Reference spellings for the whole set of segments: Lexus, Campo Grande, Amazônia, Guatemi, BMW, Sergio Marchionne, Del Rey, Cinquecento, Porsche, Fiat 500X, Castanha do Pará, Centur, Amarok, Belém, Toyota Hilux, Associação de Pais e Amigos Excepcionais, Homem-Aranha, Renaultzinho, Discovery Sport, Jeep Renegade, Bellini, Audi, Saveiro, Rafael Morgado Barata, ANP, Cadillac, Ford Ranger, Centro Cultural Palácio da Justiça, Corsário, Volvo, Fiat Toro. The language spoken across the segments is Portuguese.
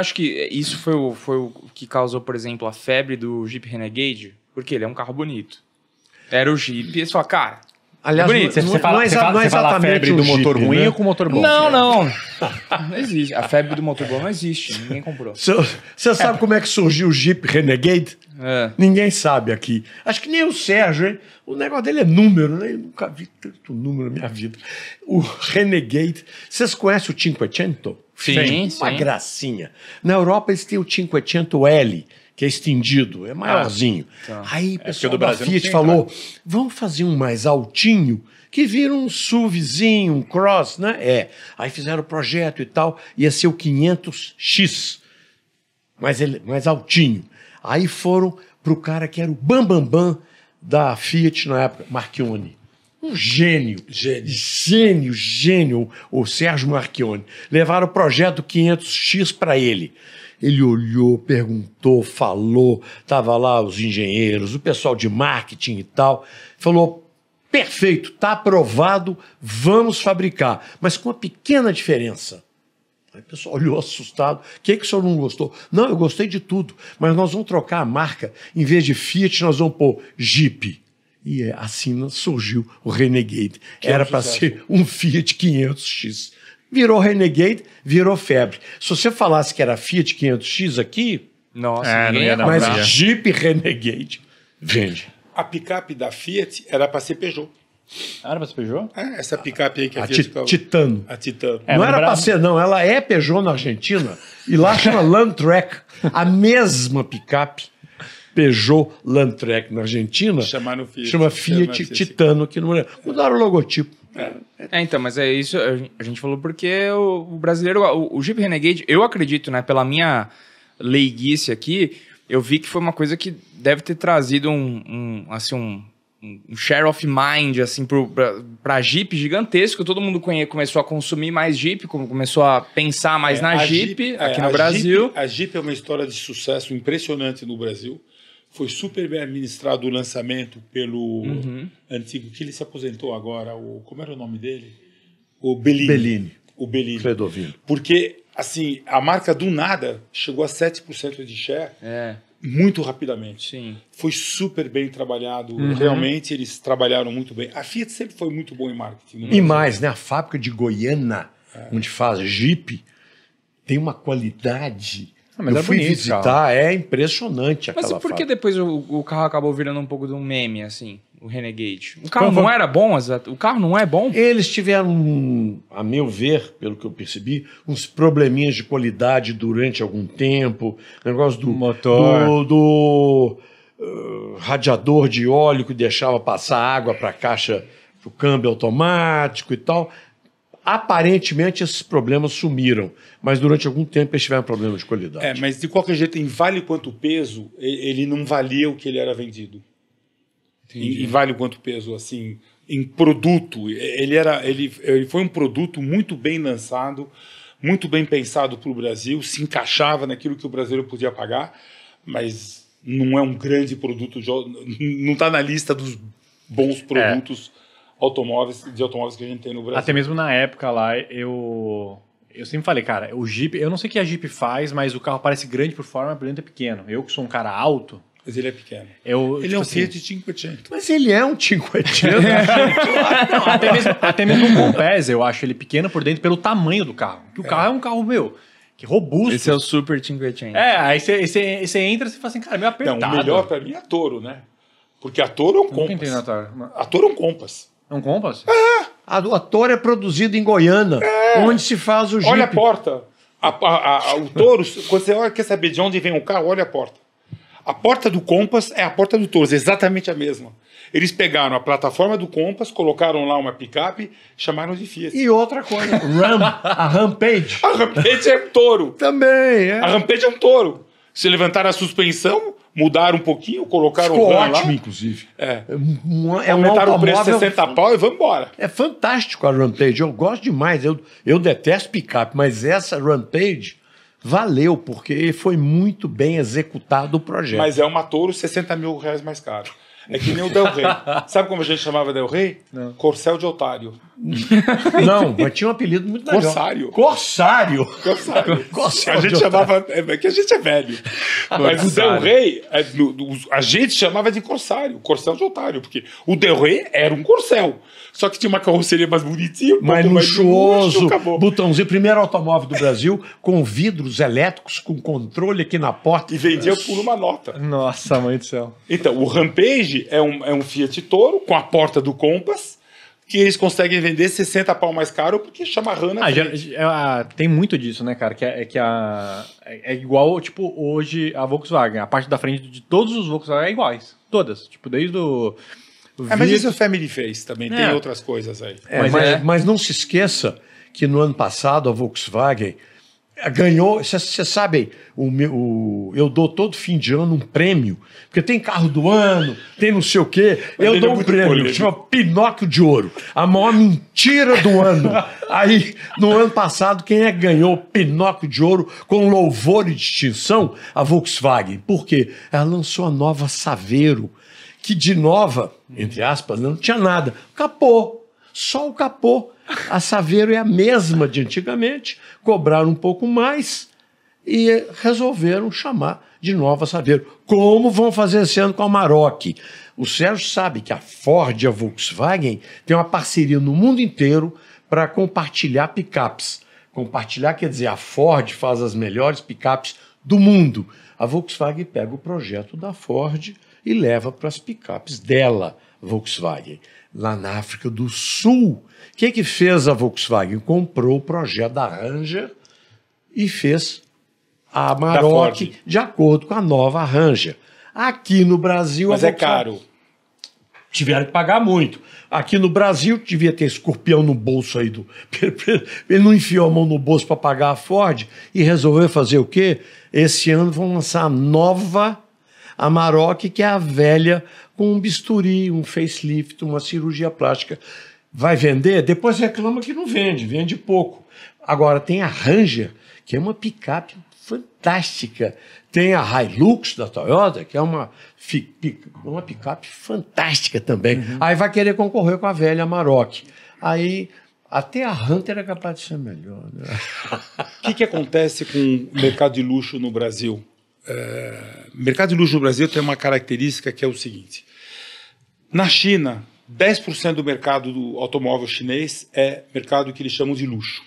Acho que isso foi o que causou, por exemplo, a febre do Jeep Renegade, porque ele é um carro bonito. Era o Jeep e eles falaram, cara... Aliás, você fala a febre do motor Jeep, ruim, né? Ou com o motor bom? Não. Não existe. A febre do motor bom não existe. Ninguém comprou. Você sabe como é que surgiu o Jeep Renegade? É. Ninguém sabe aqui. Acho que nem o Sérgio, hein? O negócio dele é número, né? Eu nunca vi tanto número na minha vida. O Renegade. Vocês conhecem o Cinquecento? Sim. Uma gracinha. Na Europa eles têm o Cinquecento L, que é estendido, é maiorzinho. Tá. Aí o pessoal da Fiat falou, vamos fazer um mais altinho, que vira um SUVzinho, um cross, né? Aí fizeram o projeto e tal, ia ser o 500X, mais altinho. Aí foram para o cara que era o bambambam da Fiat na época, Marchionne. Um gênio, o Sergio Marchionne. Levaram o projeto 500X para ele. Ele olhou, perguntou, falou, tava lá os engenheiros, o pessoal de marketing e tal, falou, perfeito, tá aprovado, vamos fabricar, mas com uma pequena diferença. Aí o pessoal olhou assustado, o que é que o senhor não gostou? Não, eu gostei de tudo, mas nós vamos trocar a marca, em vez de Fiat nós vamos pôr Jeep. E assim surgiu o Renegade, era para ser um Fiat 500X. Virou Renegade, virou febre. Se você falasse que era Fiat 500X aqui... Nossa, não ia dar pra... Mas Jeep Renegade vende. A picape da Fiat era para ser Peugeot. Ah, era para ser Peugeot? Essa picape aí que a Fiat... Titano. A Titano. Não era para ser, não. Ela é Peugeot na Argentina e lá chama Landtrek. A mesma picape Peugeot Landtrek na Argentina chama Fiat Titano aqui no Brasil. Mudaram o logotipo. Então, mas é isso, a gente falou porque o brasileiro, o Jeep Renegade, eu acredito, né, pela minha leiguice aqui, eu vi que foi uma coisa que deve ter trazido um share of mind, assim, pra Jeep gigantesco, todo mundo começou a consumir mais Jeep, começou a pensar mais na Jeep aqui no Brasil. A Jeep é uma história de sucesso impressionante no Brasil. Foi super bem administrado o lançamento pelo antigo, que ele se aposentou agora, como era o nome dele? O Bellini. Bellini. Porque, assim, a marca do nada chegou a 7% de share muito rapidamente. Sim. Foi super bem trabalhado. Realmente, eles trabalharam muito bem. A Fiat sempre foi muito boa em marketing. E mais, né? A fábrica de Goiânia, onde faz Jeep, tem uma qualidade... Mas eu fui visitar, é impressionante aquela fábrica. Mas por que depois o carro acabou virando um pouco de um meme, assim, o Renegade? O carro não era bom? O carro não é bom? Eles tiveram, a meu ver, pelo que eu percebi, uns probleminhas de qualidade durante algum tempo, negócio do motor, do radiador de óleo que deixava passar água para a caixa, pro câmbio automático e tal... Aparentemente, esses problemas sumiram, mas durante algum tempo eles tiveram problema de qualidade. Mas de qualquer jeito, em vale quanto peso, ele não valia o que ele era vendido. Em vale quanto peso, assim, em produto. Ele foi um produto muito bem lançado, muito bem pensado para o Brasil, se encaixava naquilo que o brasileiro podia pagar, mas não é um grande produto, não está na lista dos bons produtos... de automóveis que a gente tem no Brasil. Até mesmo na época lá, eu sempre falei, cara, o Jeep, eu não sei o que a Jeep faz, mas o carro parece grande por fora, mas por dentro é pequeno. Eu que sou um cara alto... Mas ele é pequeno. Ele é um Fiat 500. Mas ele é um 500. Até mesmo um Compass, eu acho ele pequeno por dentro pelo tamanho do carro. Porque o carro é um carro, que robusto. Esse é o super 500. Aí você entra e fala assim, cara, meio apertado. Não, o melhor pra mim é a Toro, né? Porque a Toro é um Compass. A Toro é um Compass. É um Compass? A Toro é produzida em Goiânia, onde se faz o Jeep. Olha a porta. O Toro, quando você quer saber de onde vem o carro, olha a porta. A porta do Compass é a porta do Toro, exatamente a mesma. Eles pegaram a plataforma do Compass, colocaram lá uma picape, chamaram de Fiat. E outra coisa, a Rampage. A Rampage é um Toro. Também, A Rampage é um Toro. Se levantaram a suspensão... Mudaram um pouquinho, colocaram o RAM lá. Inclusive. Aumentaram o preço de 60 pau e vamos embora. É fantástico a Rampage, eu gosto demais. Eu detesto picape, mas essa Rampage valeu, porque foi muito bem executado o projeto. Mas é uma Toro R$60 mil mais caro. É que nem o Del Rey. Sabe como a gente chamava Del Rey? Não. Corcel de otário. Não, mas tinha um apelido muito legal. Corsário. Corsário. Corsário. Corsário. A gente chamava... É que a gente é velho. Mas o Del Rey, a gente chamava de Corsário. Corcel de otário. Porque o Del Rey era um Corcel. Só que tinha uma carroceria mais bonitinha. Mais luxuoso. Botãozinho. Primeiro automóvel do Brasil com vidros elétricos, com controle aqui na porta. E vendia por uma nota. Nossa, mãe do céu. Então, o Rampage é um Fiat Toro com a porta do Compass, que eles conseguem vender 60 pau mais caro porque chama rana. Tem muito disso, né, cara? É igual, tipo, hoje a Volkswagen. A parte da frente de todos os Volkswagen é iguais. Todas. Tipo, desde o... mas isso o Family fez também. Tem outras coisas aí. Mas não se esqueça que no ano passado a Volkswagen ganhou... Vocês sabem, eu dou todo fim de ano um prêmio, porque tem carro do ano, tem não sei o quê. Eu dou um prêmio, chama Pinóquio de Ouro, a maior mentira do ano. Aí, no ano passado, quem é que ganhou Pinóquio de Ouro com louvor e distinção? A Volkswagen. Por quê? Ela lançou a nova Saveiro, que de nova, entre aspas, não tinha nada. Capô, só o capô. A Saveiro é a mesma de antigamente, cobraram um pouco mais e resolveram chamar de nova Saveiro. Como vão fazer esse ano com a Amarok? O Sérgio sabe que a Ford e a Volkswagen têm uma parceria no mundo inteiro para compartilhar picapes. Compartilhar quer dizer, a Ford faz as melhores picapes do mundo. A Volkswagen pega o projeto da Ford e leva para as picapes dela, Volkswagen. Lá na África do Sul, o que que fez a Volkswagen? Comprou o projeto da Ranger e fez a Amarok de acordo com a nova Ranger. Aqui no Brasil... Mas é caro. Tiveram que pagar muito. Aqui no Brasil, devia ter escorpião no bolso aí. Ele não enfiou a mão no bolso para pagar a Ford e resolveu fazer o quê? Esse ano vão lançar a nova Amarok, que é a velha, com um bisturi, um facelift, uma cirurgia plástica. Vai vender? Depois reclama que não vende, vende pouco. Agora tem a Ranger, que é uma picape fantástica. Tem a Hilux da Toyota, que é uma picape fantástica também. Uhum. Aí vai querer concorrer com a velha Amarok. Aí até a Hunter é capaz de ser melhor. Né? O que acontece com o mercado de luxo no Brasil? Mercado de luxo no Brasil tem uma característica que é o seguinte: na China, 10% do mercado do automóvel chinês é mercado que eles chamam de luxo.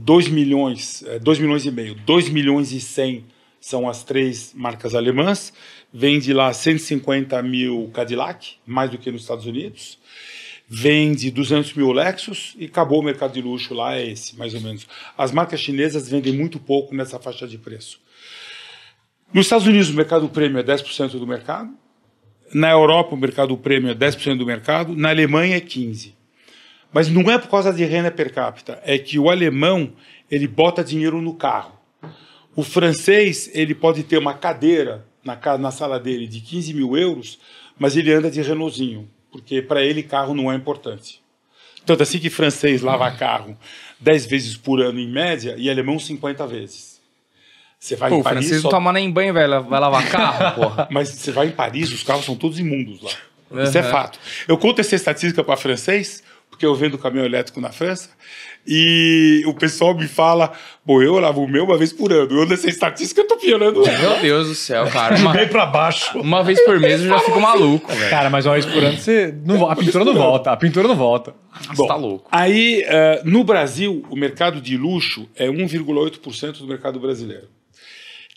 2 milhões e meio, 2 milhões e 100 são as três marcas alemãs, vende lá 150 mil Cadillac, mais do que nos Estados Unidos. Vende 200 mil Lexus e acabou o mercado de luxo lá, é esse, mais ou menos. As marcas chinesas vendem muito pouco nessa faixa de preço. Nos Estados Unidos, o mercado prêmio é 10% do mercado. Na Europa, o mercado prêmio é 10% do mercado. Na Alemanha, é 15%. Mas não é por causa de renda per capita. É que o alemão, ele bota dinheiro no carro. O francês, ele pode ter uma cadeira na sala dele de 15 mil euros, mas ele anda de Renaultzinho, porque para ele carro não é importante. Tanto assim que francês lava carro 10 vezes por ano em média e alemão 50 vezes. Você vai em Paris, francês só... não toma nem banho, velho, vai lavar carro, porra. Mas você vai em Paris, os carros são todos imundos lá. Uhum. Isso é fato. Eu conto essa estatística para francês, porque eu vendo caminhão elétrico na França, e o pessoal me fala, pô, eu lavo o meu uma vez por ano. Eu nessa estatística, eu tô piorando. Meu Deus do céu, cara. De bem pra baixo. Uma vez por mês eu já fico maluco, velho. Cara, mas uma vez por ano, você não... a pintura não volta. A pintura não volta. Você tá louco. Aí, no Brasil, o mercado de luxo é 1,8% do mercado brasileiro,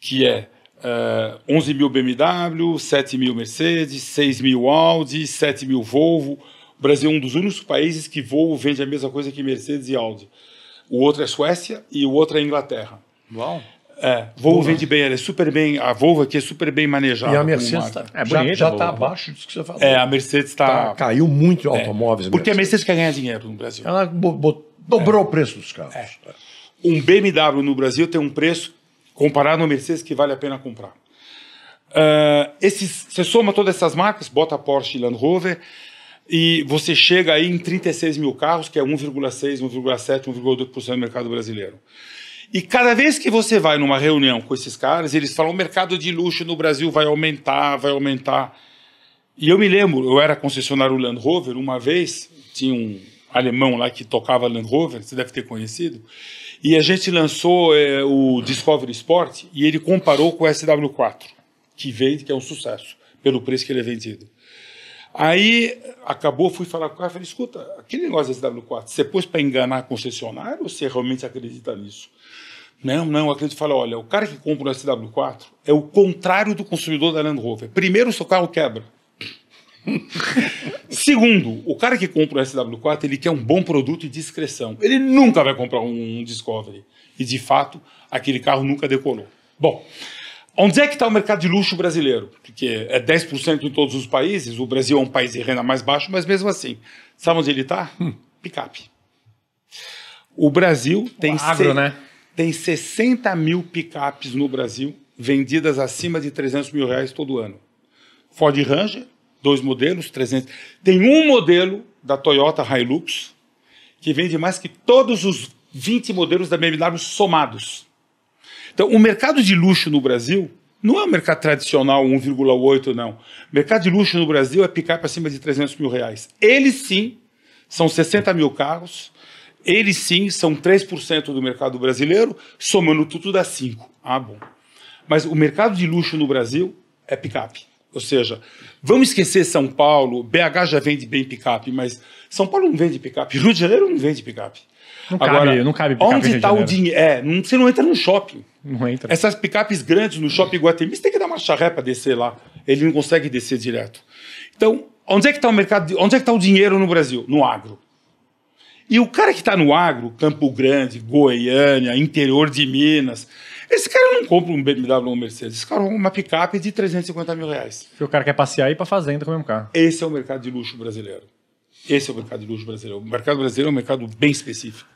que é 11 mil BMW, 7 mil Mercedes, 6 mil Audi, 7 mil Volvo. O Brasil é um dos únicos países que Volvo vende a mesma coisa que Mercedes e Audi. O outro é Suécia e o outro é Inglaterra. Uau! É, Volvo vende bem, ela é super bem, a Volvo aqui é super bem manejada. E a Mercedes está já está abaixo disso que você falou. É, a Mercedes está... Caiu muito automóveis. Porque a Mercedes quer ganhar dinheiro no Brasil. Ela dobrou o preço dos carros. É. Um BMW no Brasil tem um preço, comparado a Mercedes, que vale a pena comprar. Você soma todas essas marcas, bota Porsche e Land Rover... E você chega aí em 36 mil carros, que é 1,6%, 1,7%, 1,8% do mercado brasileiro. E cada vez que você vai numa reunião com esses caras, eles falam, o mercado de luxo no Brasil vai aumentar, vai aumentar. E eu me lembro, eu era concessionário Land Rover, uma vez, tinha um alemão lá que tocava Land Rover, você deve ter conhecido, e a gente lançou o Discovery Sport e ele comparou com o SW4, que vende, que é um sucesso, pelo preço que ele é vendido. Aí, acabou, fui falar com o cara, falei, escuta, aquele negócio da SW4, você pôs para enganar concessionário ou você realmente acredita nisso? Não, não, acredito. Fala, olha, o cara que compra o SW4 é o contrário do consumidor da Land Rover. Primeiro, o seu carro quebra. Segundo, o cara que compra o SW4, ele quer um bom produto e discreção. Ele nunca vai comprar um Discovery. E, de fato, aquele carro nunca decolou. Bom... Onde é que está o mercado de luxo brasileiro? Porque é 10% em todos os países, o Brasil é um país de renda mais baixa, mas mesmo assim, sabe onde ele está? Picape. O Brasil tem, tem 60 mil picapes no Brasil, vendidas acima de 300 mil reais todo ano. Ford Ranger, dois modelos, 300. Tem um modelo da Toyota Hilux, que vende mais que todos os 20 modelos da BMW somados. Então, o mercado de luxo no Brasil não é um mercado tradicional 1,8, não. O mercado de luxo no Brasil é picape acima de 300 mil reais. Eles sim são 60 mil carros, eles sim são 3% do mercado brasileiro, somando tudo dá 5%. Ah, bom. Mas o mercado de luxo no Brasil é picape. Ou seja, vamos esquecer São Paulo, BH já vende bem picape, mas São Paulo não vende picape, Rio de Janeiro não vende picape. Não, agora, cabe, não cabe picape. Onde está o dinheiro? É, não, você não entra num shopping. Não entra. Essas picapes grandes no shopping Guatemi, você tem que dar uma charré para descer lá. Ele não consegue descer direto. Então, onde é que está o mercado? Onde é que está o dinheiro no Brasil? No agro. E o cara que está no agro, Campo Grande, Goiânia, interior de Minas, esse cara não compra um BMW ou um Mercedes, esse cara compra uma picape de 350 mil reais. Porque o cara quer passear e ir para fazenda com o mesmo carro. Esse é o mercado de luxo brasileiro. Esse é o mercado de luxo brasileiro. O mercado brasileiro é um mercado bem específico.